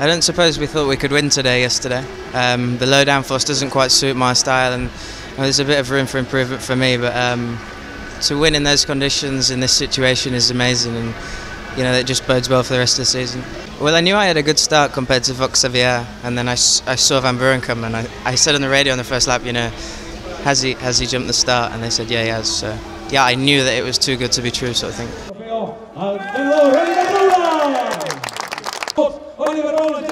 I don't suppose we thought we could win today yesterday. The low down force doesn't quite suit my style, and there's a bit of room for improvement for me, but to win in those conditions in this situation is amazing, and that just bodes well for the rest of the season. Well, I knew I had a good start compared to Vaxiviere, and then I saw Van Buren come, and I said on the radio on the first lap, has he jumped the start? And they said, yeah, he has. So, yeah, I knew that it was too good to be true, sort of thing. Oliver Rowland